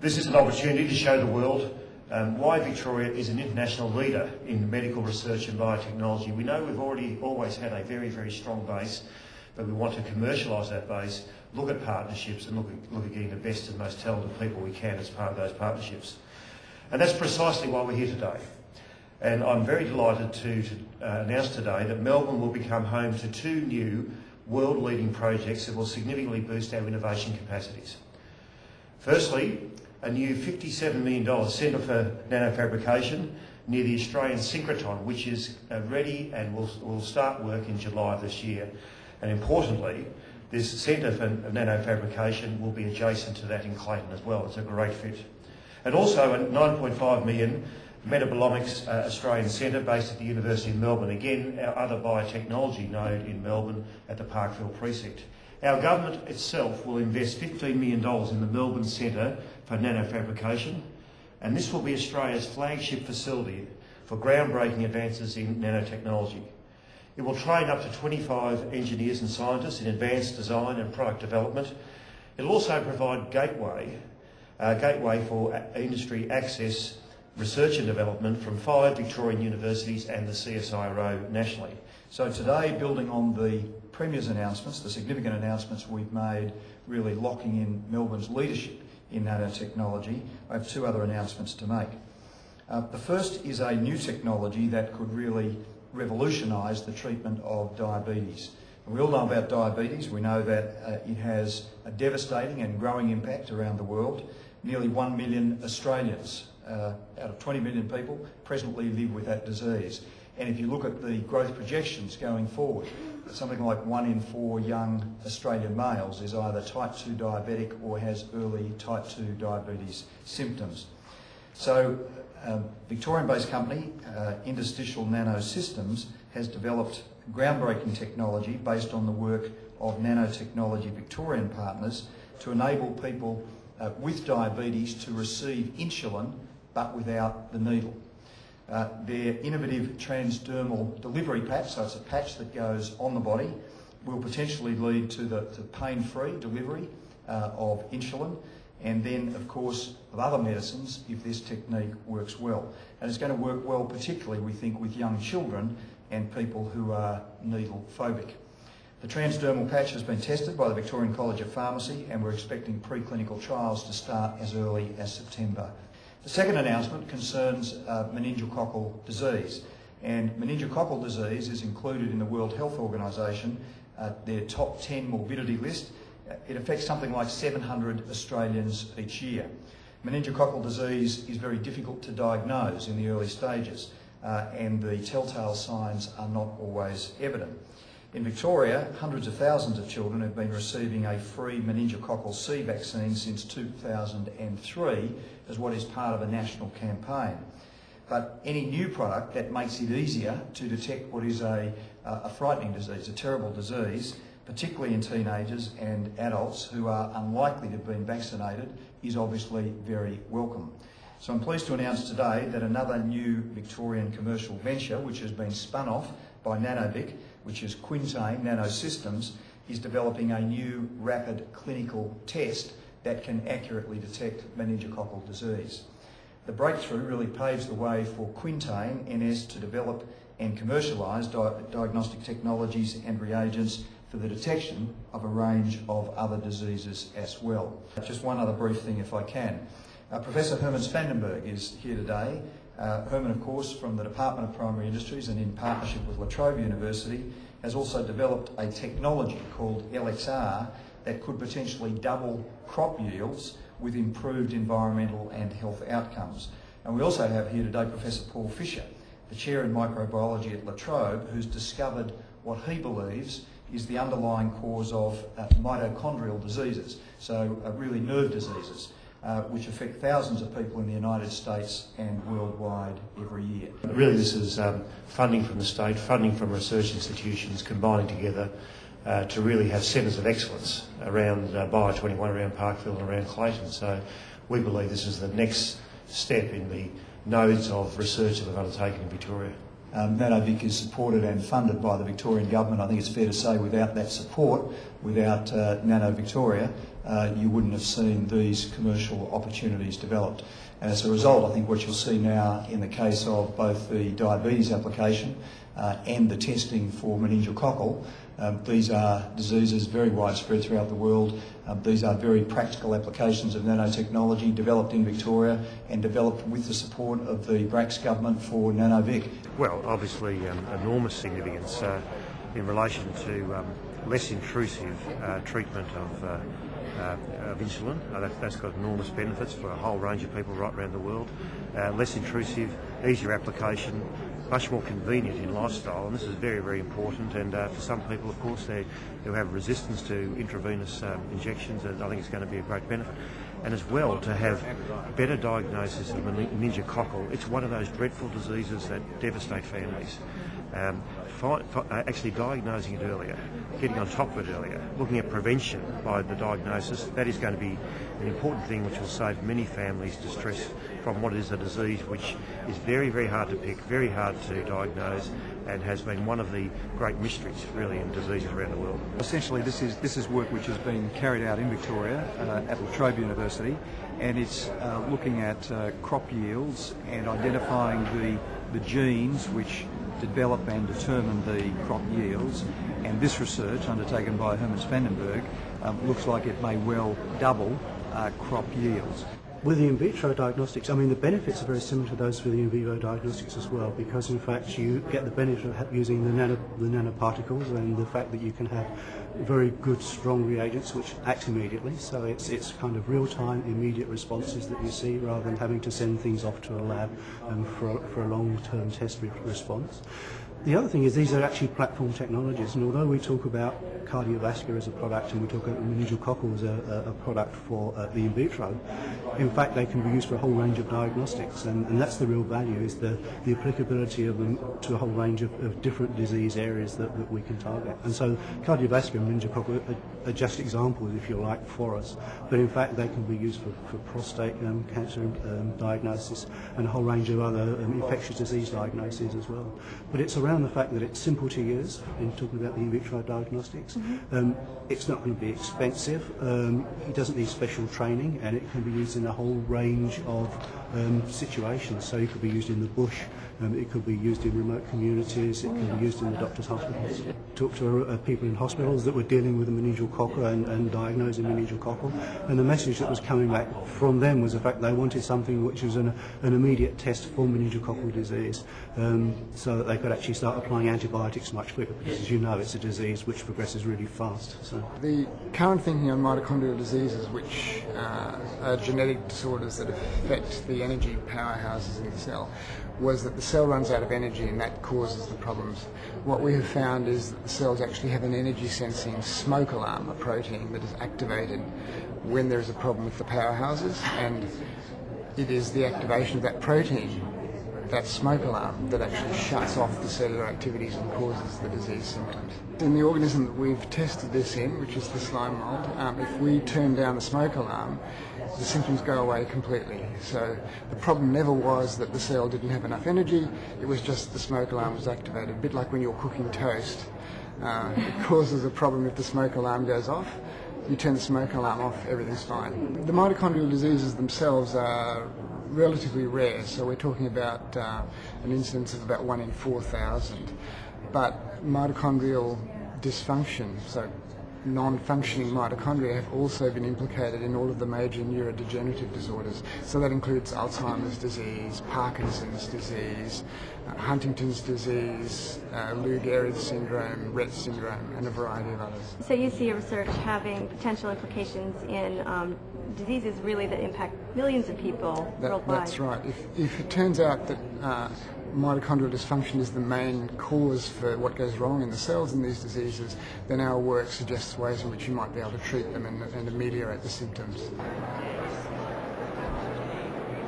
This is an opportunity to show the world why Victoria is an international leader in medical research and biotechnology. We know we've always had a very, very strong base, but we want to commercialise that base, look at partnerships and look at getting the best and most talented people we can as part of those partnerships. And that's precisely why we're here today. And I'm very delighted to announce today that Melbourne will become home to two new world-leading projects that will significantly boost our innovation capacities. Firstly, a new $57 million centre for nanofabrication near the Australian synchrotron, which is ready and will start work in July of this year. And importantly, this centre for nanofabrication will be adjacent to that in Clayton as well. It's a great fit. And also a $9.5 million metabolomics Australian centre based at the University of Melbourne. Again, our other biotechnology node in Melbourne at the Parkville precinct. Our government itself will invest $15 million in the Melbourne Centre for Nanofabrication, and this will be Australia's flagship facility for groundbreaking advances in nanotechnology. It will train up to 25 engineers and scientists in advanced design and product development. It will also provide a gateway for industry access, research and development from 5 Victorian universities and the CSIRO nationally. So today, building on the Premier's announcements, the significant announcements we've made really locking in Melbourne's leadership in nanotechnology, I have two other announcements to make. The first is a new technology that could really revolutionise the treatment of diabetes. And we all know about diabetes. We know that it has a devastating and growing impact around the world. Nearly 1 million Australians out of 20 million people presently live with that disease. And if you look at the growth projections going forward, something like 1 in 4 young Australian males is either type 2 diabetic or has early type 2 diabetes symptoms. So a Victorian-based company, Interstitial Nano Systems, has developed groundbreaking technology based on the work of Nanotechnology Victorian partners to enable people with diabetes to receive insulin but without the needle. Their innovative transdermal delivery patch, so it's a patch that goes on the body, will potentially lead to the pain-free delivery of insulin and then, of course, of other medicines if this technique works well. And it's going to work well particularly, we think, with young children and people who are needle-phobic. The transdermal patch has been tested by the Victorian College of Pharmacy and we're expecting preclinical trials to start as early as September. The second announcement concerns meningococcal disease, and meningococcal disease is included in the World Health Organisation, their top 10 morbidity list. It affects something like 700 Australians each year. Meningococcal disease is very difficult to diagnose in the early stages, and the telltale signs are not always evident. In Victoria, hundreds of thousands of children have been receiving a free meningococcal C vaccine since 2003 as what is part of a national campaign. But any new product that makes it easier to detect what is a frightening disease, a terrible disease, particularly in teenagers and adults who are unlikely to have been vaccinated, is obviously very welcome. So I'm pleased to announce today that another new Victorian commercial venture, which has been spun off by NanoVic, which is Quintain Nanosystems, is developing a new rapid clinical test that can accurately detect meningococcal disease. The breakthrough really paves the way for Quintain NS to develop and commercialise diagnostic technologies and reagents for the detection of a range of other diseases as well. Just one other brief thing if I can. Professor Herman Vandenberg is here today. Herman, of course, from the Department of Primary Industries and in partnership with La Trobe University, has also developed a technology called LXR that could potentially double crop yields with improved environmental and health outcomes. And we also have here today Professor Paul Fisher, the Chair in Microbiology at La Trobe, who's discovered what he believes is the underlying cause of mitochondrial diseases, so really nerve diseases, which affect thousands of people in the United States and worldwide every year. Really this is funding from the state, funding from research institutions combining together to really have centres of excellence around Bio 21, around Parkville and around Clayton. So we believe this is the next step in the nodes of research that we've undertaken in Victoria. NanoVic is supported and funded by the Victorian government. I think it's fair to say without that support, without Nano Victoria, you wouldn't have seen these commercial opportunities developed. And as a result, I think what you'll see now in the case of both the diabetes application and the testing for meningococcal, these are diseases very widespread throughout the world. These are very practical applications of nanotechnology developed in Victoria and developed with the support of the Bracks government for NanoVic. Well, obviously enormous significance in relation to less intrusive treatment of insulin. That's got enormous benefits for a whole range of people right around the world. Less intrusive, easier application, much more convenient in lifestyle, and this is very, very important. And for some people, of course, who have resistance to intravenous injections, I think it's going to be a great benefit. And as well, to have better diagnosis of meningococcal. It's one of those dreadful diseases that devastate families. Actually diagnosing it earlier, getting on top of it earlier, looking at prevention by the diagnosis, that is going to be an important thing which will save many families distress from what is a disease which is very, very hard to pick, very hard to diagnose, and has been one of the great mysteries really in diseases around the world. Essentially this is work which has been carried out in Victoria at La Trobe University, and it's looking at crop yields and identifying the genes which develop and determine the crop yields, and this research undertaken by Herman Vandenberg looks like it may well double crop yields. With the in vitro diagnostics, I mean the benefits are very similar to those for the in vivo diagnostics as well, because in fact you get the benefit of using the nanoparticles and the fact that you can have very good strong reagents which act immediately, so it's kind of real-time immediate responses that you see rather than having to send things off to a lab for a long-term test response. The other thing is these are actually platform technologies, and although we talk about cardiovascular as a product and we talk about meningococcal as a product for the in vitro, in fact they can be used for a whole range of diagnostics, and that's the real value, is the applicability of them to a whole range of different disease areas that we can target. And so cardiovascular and meningococcal are just examples, if you like, for us, but in fact they can be used for prostate cancer diagnosis and a whole range of other infectious disease diagnoses as well. But it's around the fact that it's simple to use in talking about the in vitro diagnostics. Mm-hmm. It's not going to be expensive, it doesn't need special training, and it can be used in a whole range of situations. So it could be used in the bush, it could be used in remote communities, it can be used in the doctor's hospitals. Talked to people in hospitals that were dealing with the meningococcal and diagnosing meningococcal, and the message that was coming back from them was the fact they wanted something which was an immediate test for meningococcal disease, so that they could actually start applying antibiotics much quicker, because as you know it's a disease which progresses really fast. So the current thinking on mitochondrial diseases, which are genetic disorders that affect the energy powerhouses in the cell, was that the cell runs out of energy and that causes the problems. What we have found is that the cells actually have an energy sensing smoke alarm, a protein that is activated when there is a problem with the powerhouses, and it is the activation of that protein, that smoke alarm, that actually shuts off the cellular activities and causes the disease symptoms. In the organism that we've tested this in, which is the slime mould, if we turn down the smoke alarm, the symptoms go away completely. So the problem never was that the cell didn't have enough energy, it was just the smoke alarm was activated, a bit like when you're cooking toast. It causes a problem if the smoke alarm goes off. You turn the smoke alarm off, everything's fine. The mitochondrial diseases themselves are relatively rare, so we're talking about an incidence of about 1 in 4,000. But mitochondrial dysfunction, so non-functioning mitochondria, have also been implicated in all of the major neurodegenerative disorders. So that includes Alzheimer's disease, Parkinson's disease, Huntington's disease, Lou Gehrig's syndrome, Rett syndrome, and a variety of others. So you see research having potential implications in diseases really that impact millions of people worldwide. That's right. If it turns out that mitochondrial dysfunction is the main cause for what goes wrong in the cells in these diseases, then our work suggests ways in which you might be able to treat them and ameliorate the symptoms.